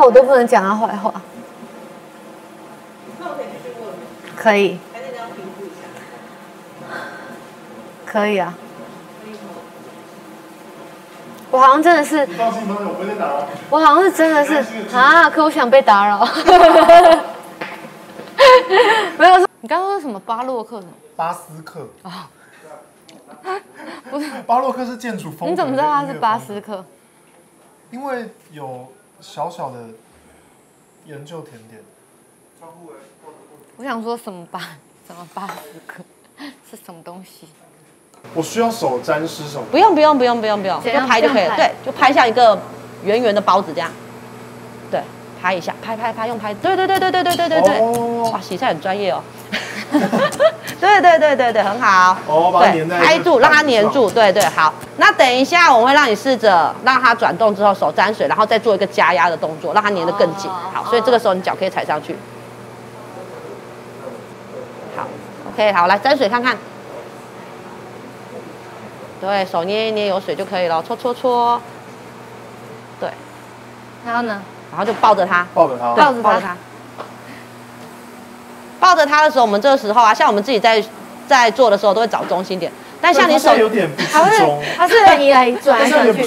话我都不能讲他坏话。那我可以去追过了吗？可以。还得这样评估一下。可以啊。我好像真的是。放心，我不会打扰。我好像是真的是啊，可我想被打扰。没有，你刚刚说什么巴洛克呢？巴斯克啊。 不是巴洛克是建筑风格，你怎么知道它是巴斯克？因为有小小的研究甜点。我想说什么巴斯克是什么东西？我需要手沾湿手。不用，就拍就可以了。对，就拍像一个圆圆的包子这样。对，拍一下，拍，用拍。对。哦、哇，洗菜很专业哦。 对，很好。哦，把它粘在拍住，让它粘住。对，好。那等一下，我会让你试着让它转动之后，手沾水，然后再做一个加压的动作，让它粘得更紧。好，所以这个时候你脚可以踩上去。好 ，OK， 好，来沾水看看。对手捏一捏，有水就可以了，搓。对，然后呢？然后就抱着它。 抱着它的时候，我们这个时候啊，像我们自己在做的时候，都会找中心点。但像你手有点不适中，它是你来转来转去，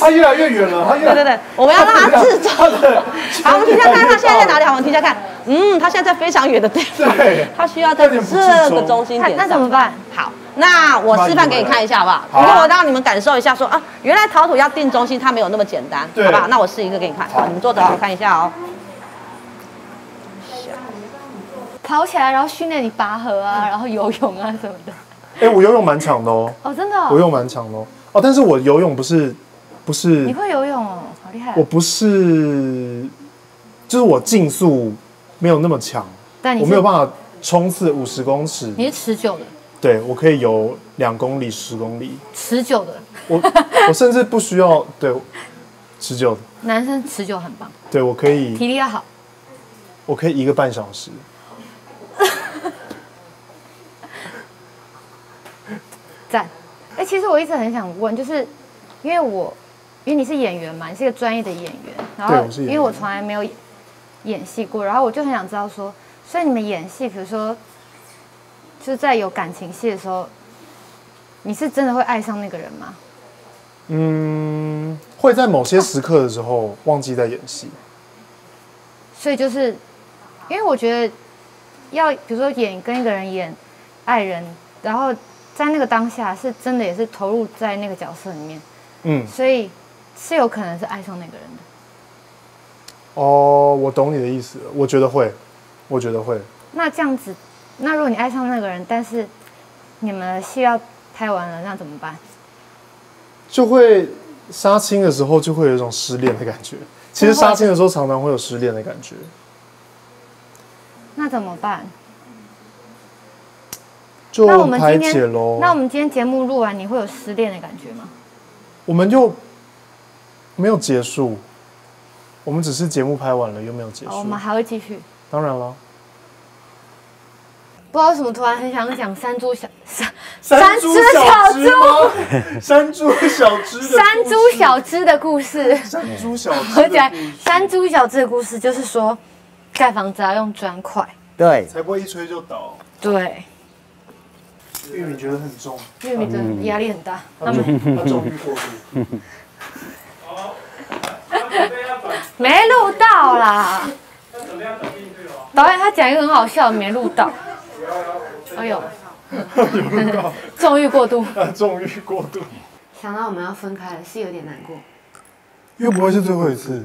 它越来越远了，它越对，我们要让它适中。好，我们停下看它现在在哪里？好，我们停下看，嗯，它现在在非常远的地方，它需要在这个中心点。那怎么办？好，那我示范给你看一下，好不好？然后让你们感受一下，说啊，原来陶土要定中心，它没有那么简单，好不好？那我试一个给你看，好，你们坐着我看一下哦。 跑起来，然后训练你拔河啊，然后游泳啊什么的。哎，我游泳蛮强的哦。哦，真的。我游泳蛮强的哦。哦，但是我游泳不是。你会游泳哦，好厉害。我不是，就是我竞速没有那么强，但我没有办法冲刺50公尺。你是持久的。对，我可以游2公里、10公里。持久的。我甚至不需要对持久的。男生持久很棒。对，我可以。体力要好。我可以1个半小时。 赞，哎、欸，其实我一直很想问，就是因为你是演员嘛，你是一个专业的演员，然后因为我从来没有演戏过，然后我就很想知道说，所以你们演戏，比如说就是在有感情戏的时候，你是真的会爱上那个人吗？嗯，会在某些时刻的时候忘记在演戏，所以就是因为我觉得。 要比如说跟一个人演爱人，然后在那个当下是真的也是投入在那个角色里面，嗯，所以是有可能是爱上那个人的。哦，我懂你的意思，我觉得会。那这样子，那如果你爱上那个人，但是你们戏要拍完了，那怎么办？就会杀青的时候就会有一种失恋的感觉。其实杀青的时候常常会有失恋的感觉。 那怎么办？就排解喽。那我们今天节目录完，你会有失恋的感觉吗？我们就没有结束，我们只是节目拍完了又没有结束。我们还会继续。当然了。不知道为什么突然很想讲山猪小只的故事，就是说。 盖房子要用砖块，对，才不会一吹就倒。对，玉米觉得很重，玉米真的压力很大。他终于过度。好，没录到啦。导演他讲一个很好笑，没录到。哎呦，纵欲过度。纵欲过度。想到我们要分开了，是有点难过。又不会是最后一次。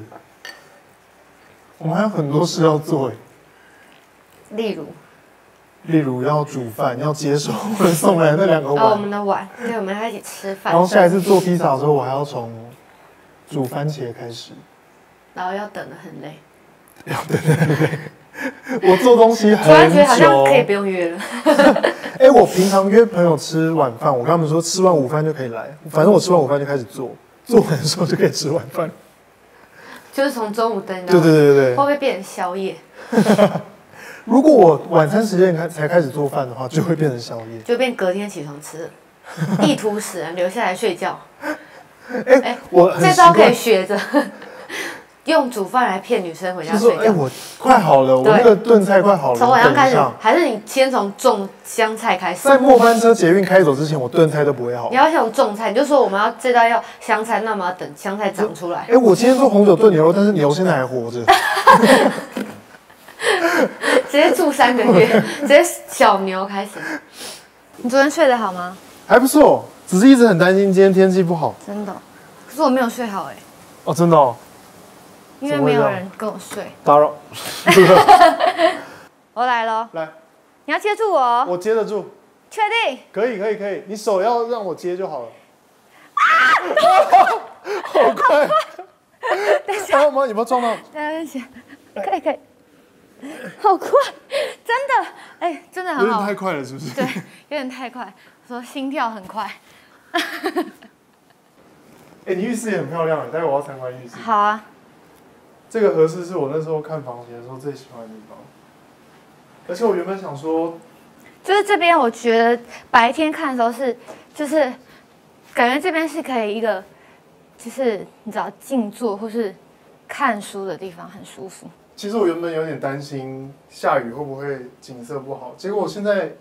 我们还有很多事要做哎，例如要煮饭，要接手我们送来的那2个碗，我们的碗，对，我们要一起吃饭。然后下一次做披萨的时候，我还要从煮番茄开始，然后要等得很累，我做东西很久，突然觉得好像可以不用约了。哎，我平常约朋友吃晚饭，我跟他们说吃完午饭就可以来，反正我吃完午饭就开始做，做完的时候就可以吃晚饭。 就是从中午等到对，会不会变成宵夜？如果我晚餐时间才开始做饭的话，就会变成宵夜，就变隔天起床吃，意图使人留下来睡觉。哎，我这招可以学着。用煮饭来骗女生回家睡觉。哎，我快好了，我那个炖菜快好了。从晚上开始，还是你先从种香菜开始。在末班车捷运开走之前，我炖菜都不会好。你要想种菜，你就说我们要这道要香菜，那么要等香菜长出来。哎，我今天做红酒炖牛肉，但是牛现在还活着。直接住3个月，直接小牛开始。你昨天睡得好吗？还不错，只是一直很担心今天天气不好。真的，可是我没有睡好哎。哦，真的哦。因为没有人跟我睡。打扰。我来咯。来。你要接住我。我接得住。确定？可以，可以，可以。你手要让我接就好了。啊！好快。等一下。还有吗？你不要撞到。等一下。可以，可以。 好快，真的，哎，真的很好。有点太快了，是不是？对，有点太快。我说心跳很快。哎，你浴室也很漂亮，待会我要参观浴室。好啊。这个和室是我那时候看房型的时候最喜欢的地方。而且我原本想说，就是这边，我觉得白天看的时候是，就是感觉这边是可以一个，就是你知道静坐或是看书的地方，很舒服。 其实我原本有点担心下雨会不会景色不好，结果我现在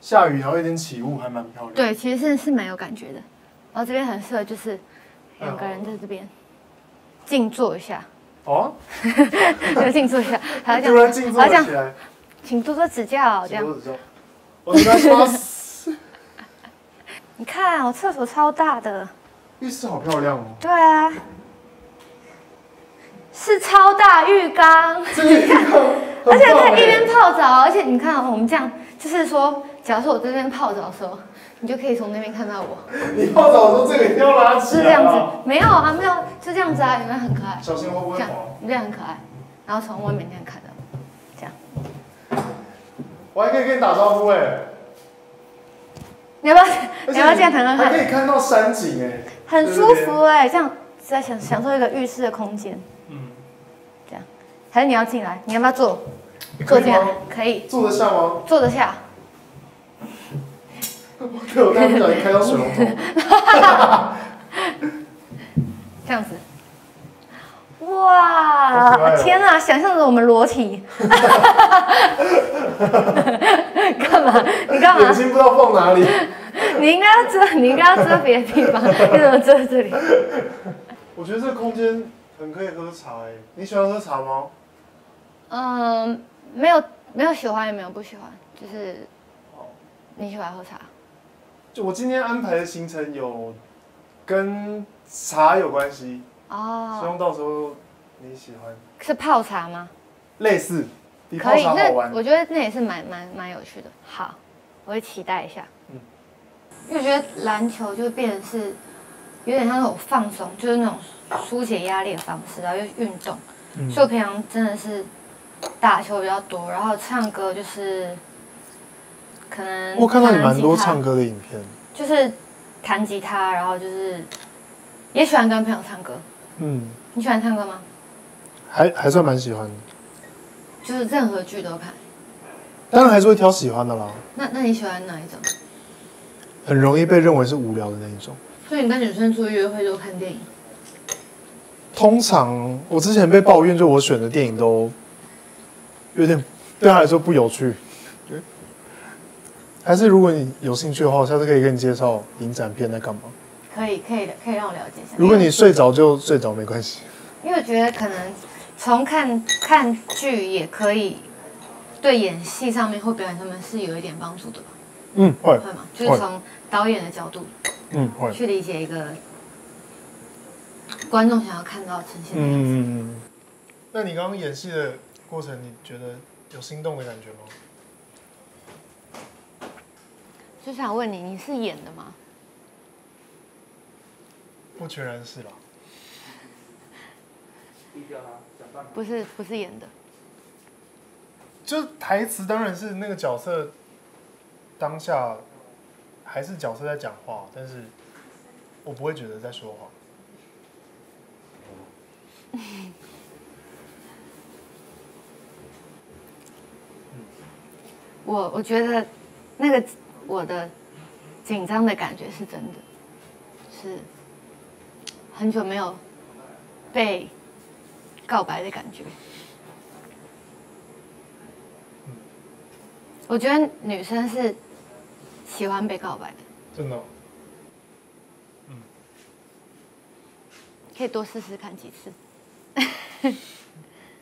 下雨然后有点起雾，还蛮漂亮。对，其实是蛮有感觉的。然后这边很适合，就是2个人在这边静坐一下。哦，就静坐一下，还要这样，还要这样，请多多指教，这样。多多指教。我应该说，你看我厕所超大的，浴室好漂亮哦。对啊。 是超大浴缸，你看，而且在一边泡澡，而且你看我们这样，就是说，假如说我在这边泡澡的时候，你就可以从那边看到我。你泡澡的时候，这个一定要拉起来。是这样子，没有啊，没有，就这样子啊，你们很可爱。小心会不会滑？你这样很可爱，然后从外面这样看到，这样。我还可以跟你打招呼哎。你要不要这样谈谈看？还可以看到山景哎，很舒服哎，这样在享受一个浴室的空间。 还是你要进来？你要不要坐？坐进来可以。坐得下吗？坐得下。对，我刚刚不小心开到水龙头。这样子。哇！天哪，想象着我们裸体。干嘛？你干嘛？眼睛不知道放哪里。你应该要遮，你应该要遮别的地方，你怎么遮这里？我觉得这个空间很可以喝茶哎，你喜欢喝茶吗？ 嗯，没有喜欢也没有不喜欢，就是你喜欢喝茶。就我今天安排的行程有跟茶有关系哦，希望到时候你喜欢。是泡茶吗？类似，比泡茶好玩。我觉得那也是蛮有趣的。好，我会期待一下。嗯，因为我觉得篮球就变成是有点像那种放松，就是那种疏解压力的方式，然后又运动，所以我平常真的是。 打球比较多，然后唱歌就是可能。我看到你蛮多唱歌的影片。就是弹吉他，然后就是也喜欢跟朋友唱歌。嗯。你喜欢唱歌吗？还算蛮喜欢的。就是任何剧都看。当然还是会挑喜欢的啦。那你喜欢哪一种？很容易被认为是无聊的那一种。所以你跟女生出去约会都看电影？通常我之前被抱怨，就我选的电影都。 有点对他来说不有趣，还是如果你有兴趣的话，我下次可以跟你介绍影展片在干嘛。可以让我了解一下。如果你睡着就睡着没关系。因为我觉得可能从看剧也可以，对演戏上面或表演上面是有一点帮助的吧。嗯，会吗？就是从导演的角度，嗯，会去理解一个观众想要看到呈现的样子。嗯，那你刚刚演戏的。 过程你觉得有心动的感觉吗？就想问你，你是演的吗？不全然是啦。不是演的。就台词当然是那个角色当下还是角色在讲话，但是我不会觉得在说谎。我觉得，那个我的紧张的感觉是真的，是很久没有被告白的感觉。我觉得女生是喜欢被告白的。真的、哦？嗯，可以多试试看几次。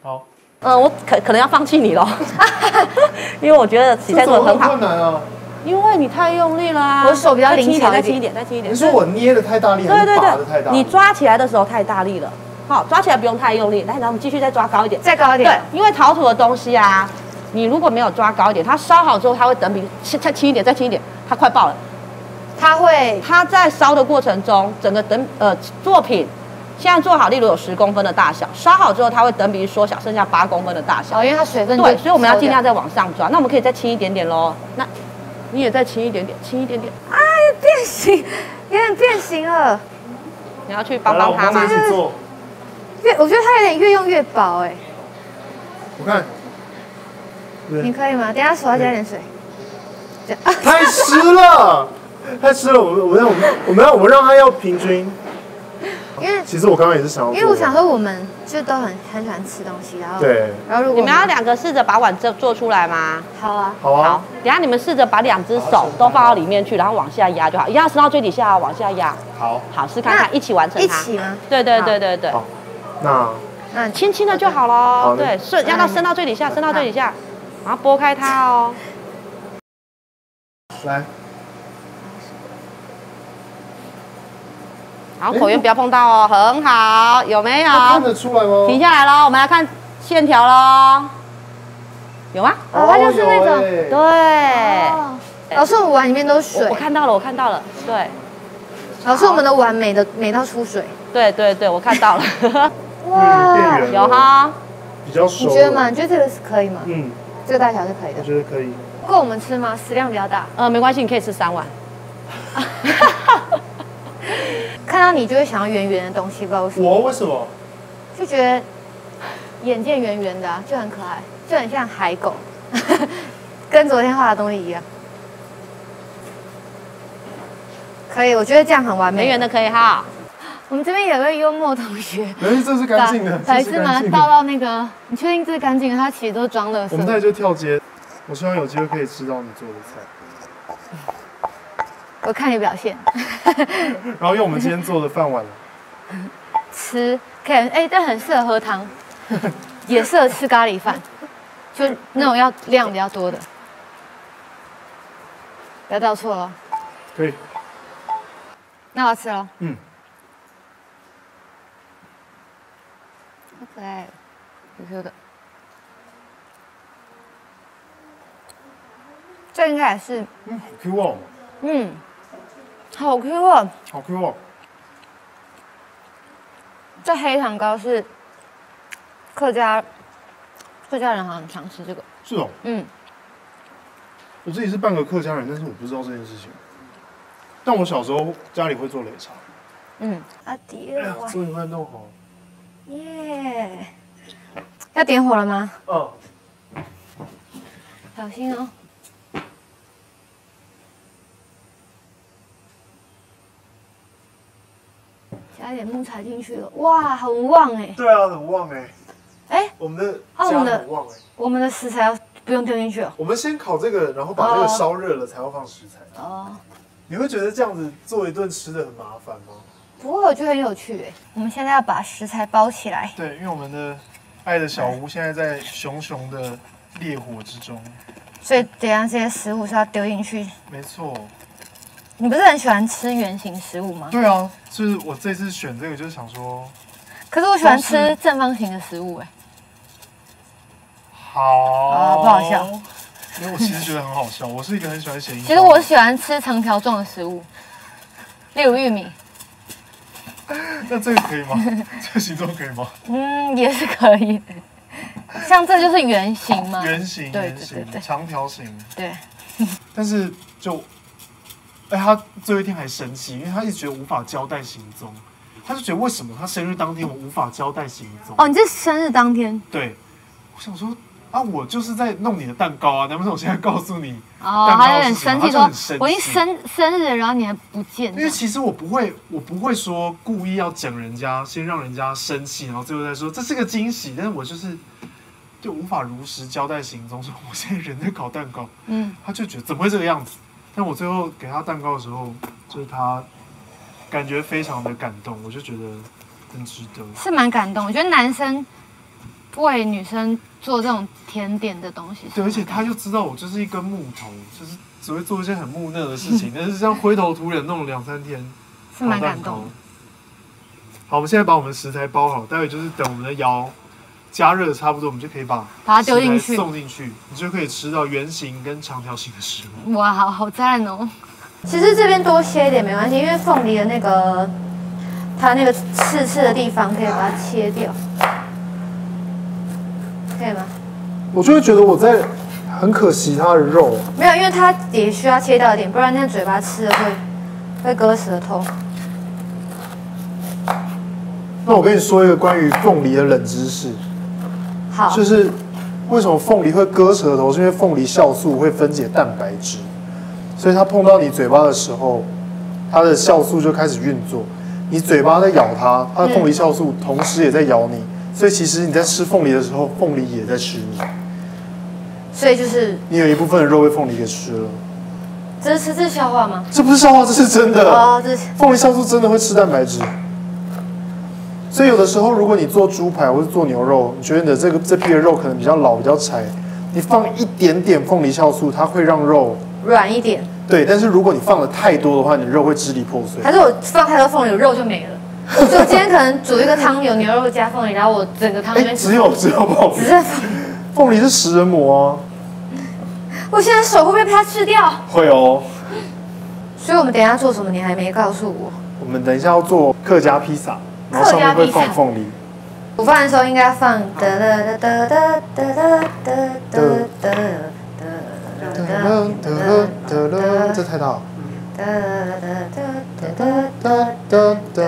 好。我可能要放弃你咯，因为我觉得起菜做得很好。困难啊！因为你太用力了啊！我手比较灵巧，再轻一点，再轻一点。你说我捏的太大力，还是拔的太大力？你抓起来的时候太大力了，好，抓起来不用太用力。来，然后我们继续再抓高一点，再高一点。对，因为陶土的东西啊，你如果没有抓高一点，它烧好之后，它会等比再轻一点，再轻一点，它快爆了。它在烧的过程中，整个作品。 现在做好，例如有10公分的大小，烧好之后它会等比缩小，剩下8公分的大小。哦，因为它水分对，所以我们要尽量再往上抓。那我们可以再轻一点点咯。那你也再轻一点点，轻一点点。啊，变形，有点变形了。你要去帮帮他吗？我觉得它有点越用越薄哎。我看，你可以吗？等下手要加点水。太湿了，太湿了。我们让它要平均。 因为其实我刚刚也是想要，因为我想说我们就都很喜欢吃东西，然后对，然后如果你们要两个试着把碗做出来吗？好啊，好啊，好，等下你们试着把两只手都放到里面去，然后往下压就好，一定要伸到最底下，往下压。好，好，试看看，一起完成它。一起吗？对对对对对。好，那轻轻的就好咯。对，顺压到伸到最底下，伸到最底下，然后拨开它哦。来。 然后口缘不要碰到哦，很好，有没有？看得出来吗？停下来喽，我们来看线条喽，有吗？哦，它就是那种，对。老师，我碗里面都是水。我看到了，我看到了，对。老师，我们的碗美的美到出水。对对对，我看到了。哇，有哈。比较熟。你觉得吗？你觉得这个是可以吗？嗯，这个大小是可以的。我觉得可以。够我们吃吗？食量比较大。没关系，你可以吃3碗。 看到你就会想要圆圆的东西，不知道为什么。我为什么？就觉得眼见圆圆的、啊，就很可爱，就很像海狗，跟昨天画的东西一样。可以，我觉得这样很完美。圆圆的可以哈。我们这边有位幽默同学，这是干净的，还是吗？倒到那个，你确定这是干净的？它其实都装垃圾。我们再就跳街，我希望有机会可以吃到你做的菜。 我看你表现，然后用我们今天做的饭碗吃，可以哎，但很适合喝汤，也适合吃咖喱饭，就那种要量比较多的，不要倒错了。可以。那我要吃了。嗯。好可爱，Q Q的。这应该也是。嗯，好 Q 哦。 嗯，好 Q 哦，好 Q 哦。这黑糖糕是客家人好像很常吃这个。是哦。嗯，我自己是半个客家人，但是我不知道这件事情。但我小时候家里会做擂茶。嗯，啊，第二碗终于快弄好了。耶！要点火了吗？嗯。小心哦。 加点木材进去了，哇，很旺哎！对啊，很旺哎！哎，我们的家很旺哎！我们的食材不用丢进去了。我们先烤这个，然后把这个烧热了，才要放食材。哦。你会觉得这样子做一顿吃的很麻烦吗？不会，我觉得很有趣哎。我们现在要把食材包起来。对，因为我们的爱的小屋现在在熊熊的烈火之中，所以等下这些食物是要丢进去。没错。 你不是很喜欢吃圆形食物吗？对啊，就是我这次选这个就是想说，可是我喜欢吃正方形的食物哎、欸。好啊，不好笑。因为我其实觉得很好笑，我是一个很喜欢谐音。其实我喜欢吃长条状的食物，例如玉米。那这个可以吗？这个形状可以吗？嗯，也是可以的。像这就是圆形吗？圆形，对对对，长条形。对。但是就。 哎，他最后一天还生气，因为他一直觉得无法交代行踪，他就觉得为什么他生日当天我无法交代行踪？哦，你这生日当天？对，我想说啊，我就是在弄你的蛋糕啊，难不成我现在告诉你蛋糕是什么？他就很生气，我已经生日了，然后你还不见。因为其实我不会说故意要整人家，先让人家生气，然后最后再说这是个惊喜，但是我就无法如实交代行踪，说我现在人在搞蛋糕，嗯，他就觉得怎么会这个样子？但我最后给他蛋糕的时候，就是他感觉非常的感动，我就觉得很值得，是蛮感动。我觉得男生为女生做这种甜点的东西，对，而且他就知道我就是一根木头，就是只会做一些很木讷的事情，但是这样灰头土脸弄了2-3天，是蛮感动的。好，我们现在把我们食材包好，待会就是等我们的窑加热差不多，我们就可以把它丢进去，送进去，你就可以吃到圆形跟长条形的食物。哇，好赞哦！其实这边多切一点没关系，因为凤梨的那个它那个刺刺的地方可以把它切掉，可以吗？我就会觉得我在很可惜它的肉。没有，因为它也需要切掉一点，不然那嘴巴吃了会割舌头。 那我跟你说一个关于凤梨的冷知识，好，就是为什么凤梨会割舌头，是因为凤梨酵素会分解蛋白质，所以它碰到你嘴巴的时候，它的酵素就开始运作，你嘴巴在咬它，它的凤梨酵素同时也在咬你，所以其实你在吃凤梨的时候，凤梨也在吃你，所以就是你有一部分的肉被凤梨给吃了。 这是笑话吗？这不是笑话，这是真的。哦，这凤梨酵素真的会吃蛋白质。 所以有的时候，如果你做猪排或者做牛肉，你觉得你的这批的肉可能比较老、比较柴，你放一点点凤梨酵素，它会让肉软一点。对，但是如果你放的太多的话，你肉会支离破碎。还是我放太多凤梨，肉就没了。所以我今天可能煮一个汤，有牛肉加凤梨，然后我整个汤里面只有凤梨，凤梨是食人魔啊！我现在手会不会被它吃掉？会哦。所以我们等一下做什么？你还没告诉我。我们等一下要做客家披萨。 然后上面会放凤梨。午饭的时候应该放哒哒哒哒哒哒哒哒哒哒。这太大了。哒哒哒哒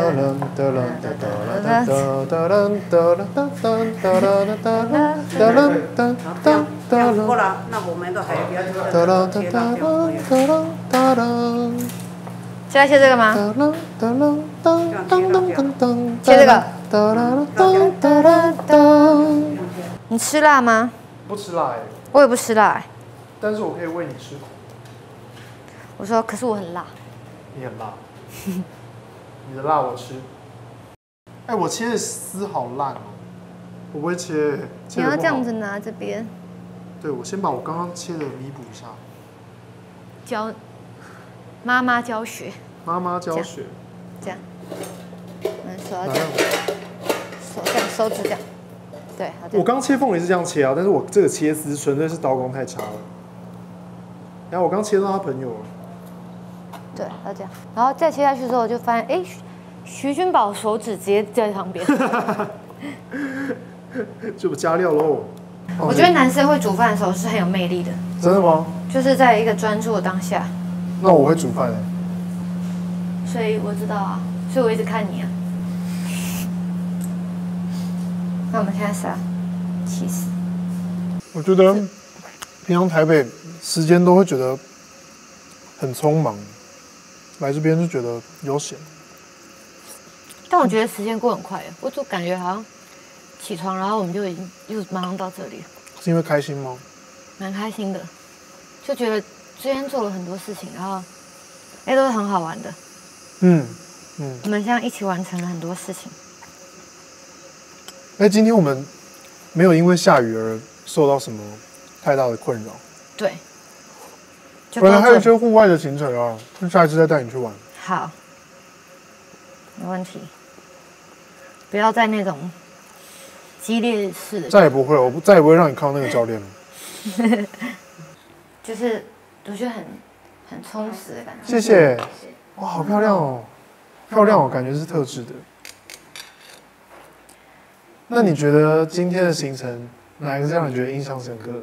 哒过了，那我们都还有别的。 加切这个吗？切这个。你吃辣吗？不吃辣哎。我也不吃辣哎。但是我可以喂你吃苦。我说，可是我很辣。你很辣。你的辣我吃。哎，我切的丝好烂哦。我不会切。你要这样子拿这边。对，我先把我刚刚切的弥补一下。教。 妈妈教学，妈妈教学，这样，手要这样，手这样，手指这样，对。我刚切凤梨是这样切啊，但是我这个切丝纯粹是刀工太差了。然后我刚切到他朋友了。对，要这样，然后再切下去之后，我就发现，哎，徐君宝手指直接在旁边。就不加料喽。我觉得男生会煮饭的时候是很有魅力的。真的吗？就是在一个专注的当下。 那我会煮饭哎，所以我知道啊，所以我一直看你啊。那我们现在是啊，其实我觉得平常台北时间都会觉得很匆忙，来这边就觉得悠闲。但我觉得时间过很快，我就感觉好像起床，然后我们就已经又马上到这里了。是因为开心吗？蛮开心的，就觉得。 今天做了很多事情，然后哎、欸、都是很好玩的，嗯，我们现在一起完成了很多事情。哎、欸，今天我们没有因为下雨而受到什么太大的困扰。对，本来还有一些户外的行程啊，那下一次再带你去玩。好，没问题。不要在那种激烈式的。再也不会，我再也不会让你看到那个教练了。就是。 我觉得很充实的感觉。谢谢，哇，好漂亮哦，漂亮哦，感觉是特制的。那你觉得今天的行程哪一个让你觉得印象深刻的？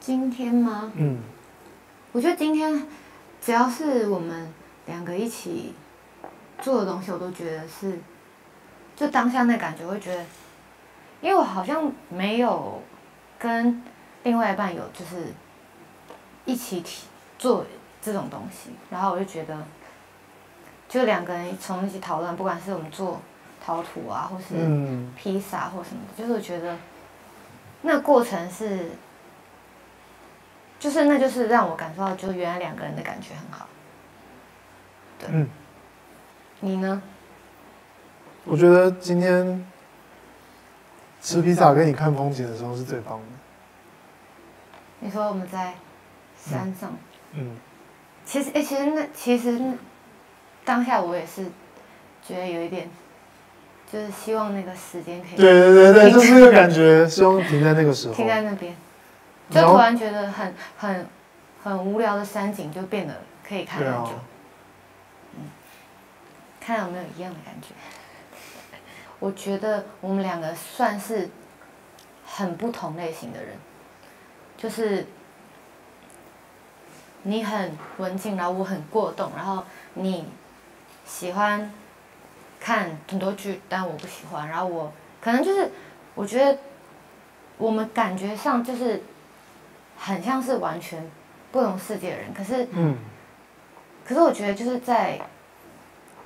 今天吗？嗯，我觉得今天只要是我们两个一起做的东西，我都觉得是，就当下那感觉，会觉得，因为我好像没有跟另外一半有就是一起做这种东西，然后我就觉得，就两个人从一起讨论，不管是我们做陶土啊，或是披萨或什么的，就是我觉得那过程是，就是那就是让我感受到，就是原来两个人的感觉很好。对，你呢？我觉得今天吃披萨跟你看风景的时候是最棒的。你说我们在山上，其实其实当下我也是觉得有一点，就是希望那个时间可以对，就是那个感觉，希望停在那个时候，停在那边，就突然觉得很无聊的山景就变得可以看很久。看有没有一样的感觉？我觉得我们两个算是很不同类型的人，就是你很文静，然后我很过动，然后你喜欢看很多剧，但我不喜欢。然后我可能就是，我觉得我们感觉上就是很像是完全不同世界的人，可是，可是我觉得就是在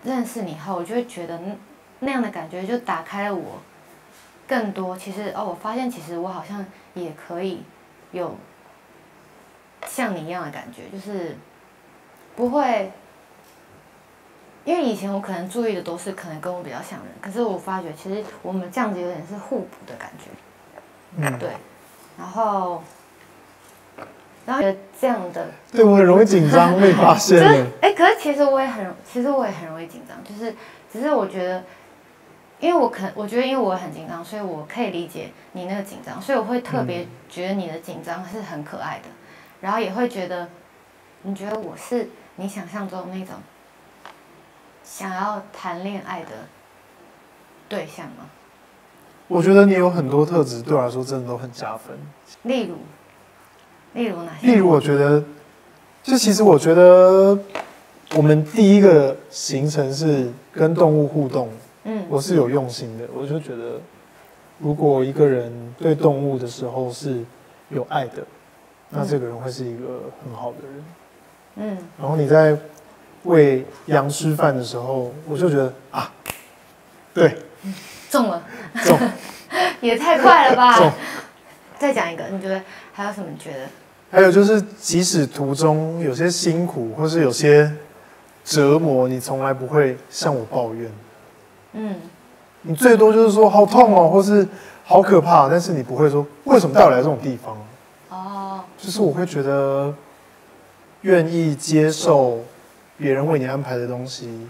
认识你后，我就会觉得那样的感觉就打开了我更多。其实哦，我发现其实我好像也可以有像你一样的感觉，就是不会，因为以前我可能注意的都是可能跟我比较像人，可是我发觉其实我们这样子有点是互补的感觉，对，然后觉得这样的，对我很容易紧张，被发现了。可是其实我也很容易紧张，就是只是我觉得，因为我很紧张，所以我可以理解你那个紧张，所以我会特别觉得你的紧张是很可爱的，然后也会觉得，你觉得我是你想象中那种想要谈恋爱的对象吗？我觉得你有很多特质对我来说真的都很加分，例如哪些？例如，我觉得，就其实我觉得，我们第一个行程是跟动物互动，我是有用心的。我就觉得，如果一个人对动物的时候是有爱的，那这个人会是一个很好的人。然后你在喂羊吃饭的时候，我就觉得啊，对，中了，也太快了吧！再讲一个，你觉得还有什么？你觉得？还有就是，即使途中有些辛苦，或是有些折磨，你从来不会向我抱怨。你最多就是说好痛哦，或是好可怕，但是你不会说为什么带我来这种地方。就是我会觉得，愿意接受别人为你安排的东西，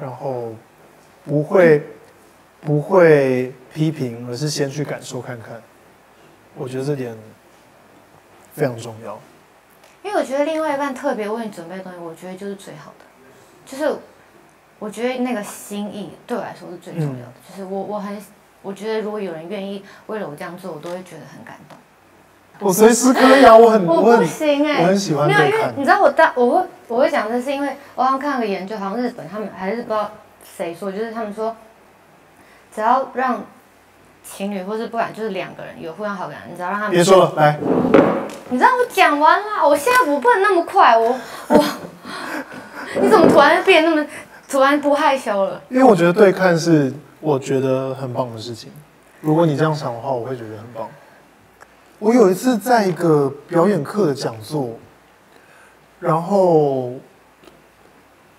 然后不会批评，而是先去感受看看。我觉得这点非常重要，因为我觉得另外一半特别为你准备的东西，我觉得就是最好的，就是我觉得那个心意对我来说是最重要的。就是我觉得如果有人愿意为了我这样做，我都会觉得很感动。我随时可以啊，我不行我很喜欢被看。没有，因为你知道我会讲这是因为我好像看了个研究，好像日本他们还是不知道谁说，就是他们说只要让情侣或是不管就是两个人有互相好感，你只要让他们别说了，来，你知道我讲完了，我现在我不能那么快，我你怎么突然变那么突然不害羞了？因为我觉得对看是我觉得很棒的事情，如果你这样想的话，我会觉得很棒。我有一次在一个表演课的讲座，然后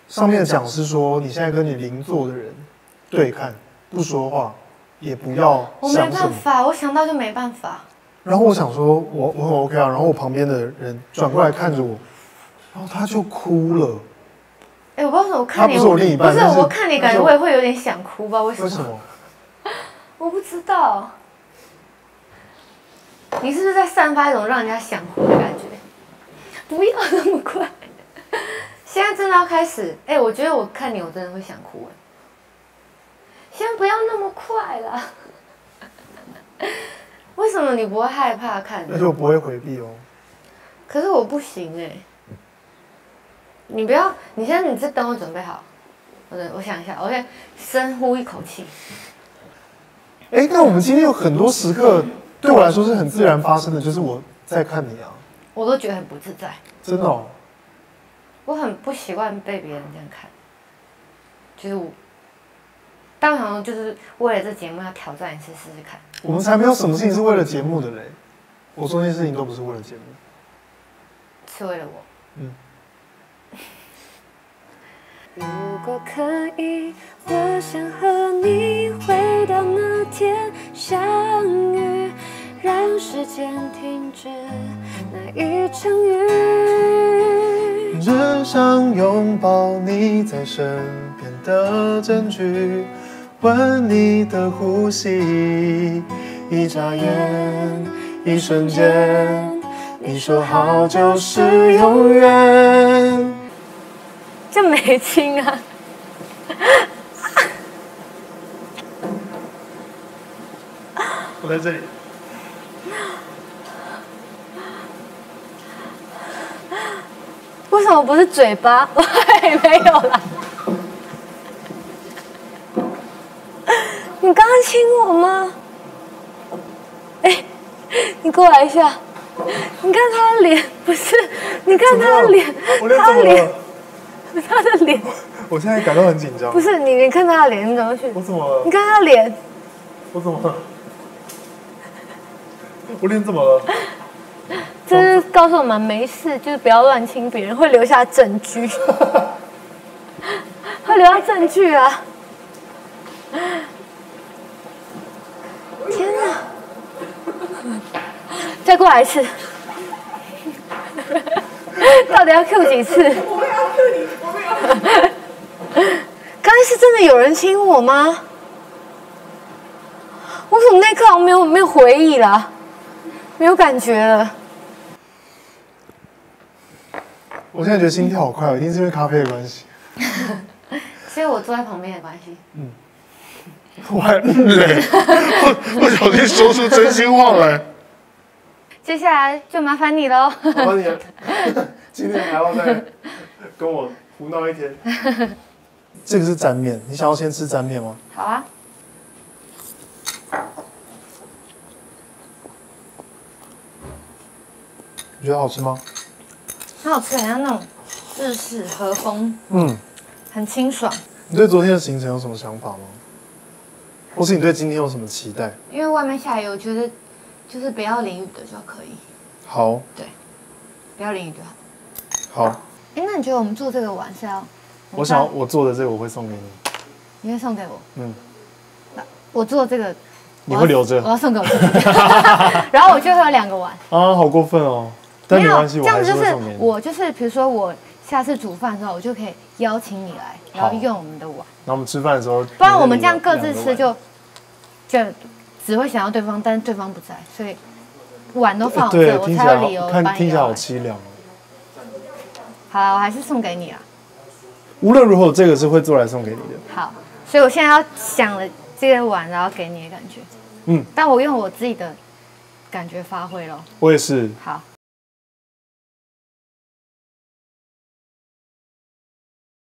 上面的讲师说，你现在跟你邻座的人对看，不说话。也不要想什么，我没办法，我想到就没办法。然后我想说，我很 OK 啊。然后我旁边的人转过来看着我，然后他就哭了。我不知道为什么，我看你，他不是我另一半，不是我看你，感觉我也会有点想哭吧？为什么？我不知道。你是不是在散发一种让人家想哭的感觉？不要那么快，现在真的要开始。我觉得我看你，我真的会想哭。先不要那么快啦！为什么你不会害怕看？而且我不会回避哦。可是我不行你不要，你再等我准备好。我想一下，我先深呼一口气。那我们今天有很多时刻对我来说是很自然发生的，就是我在看你啊。我都觉得很不自在。真的哦。我很不习惯被别人这样看，就是我。当然就是为了这节目要挑战一次试试看。我们才没有什么事情是为了节目的嘞，我说那些事情都不是为了节目，是为了我。嗯。如果可以，我想和你回到那天相遇，让时间停止那一场雨。只想拥抱你在身边的证据，闻你的呼吸，一眨眼，一瞬间，你说好就是永远。这没听啊！我在这里。为什么不是嘴巴？我也没有啦。你刚刚亲我吗？哎，你过来一下。你看他的脸，不是？你看他的脸，他的脸。 他的脸，我现在感到很紧张。不是你，你看他的脸，你怎么去？我怎么了？你看他的脸，我怎么了？我脸怎么了？这是告诉我们没事，就是不要乱亲别人，会留下证据。会留下证据啊！天哪！再过来一次。到底要 Q 几次？我没有 Q 你，我没有。刚才是真的有人亲我吗？我怎么那刻我没有回忆啦，没有感觉了。我现在觉得心跳好快，一定是因为咖啡的关系。所以我坐在旁边的关系。嗯。我还累，不小心说出真心话来。 接下来就麻烦你喽！麻烦你了，今天还要再跟我胡闹一天。这个是沾面，你想要先吃沾面吗？好啊。你觉得好吃吗？很好吃，很像那种日式和风，嗯，很清爽。你对昨天的行程有什么想法吗？或是你对今天有什么期待？因为外面下雨，我觉得。 就是不要淋雨的就可以。好。对，不要淋雨就好。好。哎，那你觉得我们做这个碗是要？我想我做的这个我会送给你。你会送给我？嗯。那我做这个，你会留着？我要送给我自己。然后我就会有两个碗。啊，好过分哦！但没关系，我还是会送给你。我就是比如说我下次煮饭的时候，我就可以邀请你来，然后用我们的碗。然后我们吃饭的时候，不然我们这样各自吃就。 只会想要对方，但是对方不在，所以碗都放着，我才有理由搬。听起来好凄凉哦。好了，我还是送给你啦。无论如何，这个是会做来送给你的。好，所以我现在要想了这个碗，然后给你的感觉。嗯，但我用我自己的感觉发挥咯。我也是。好。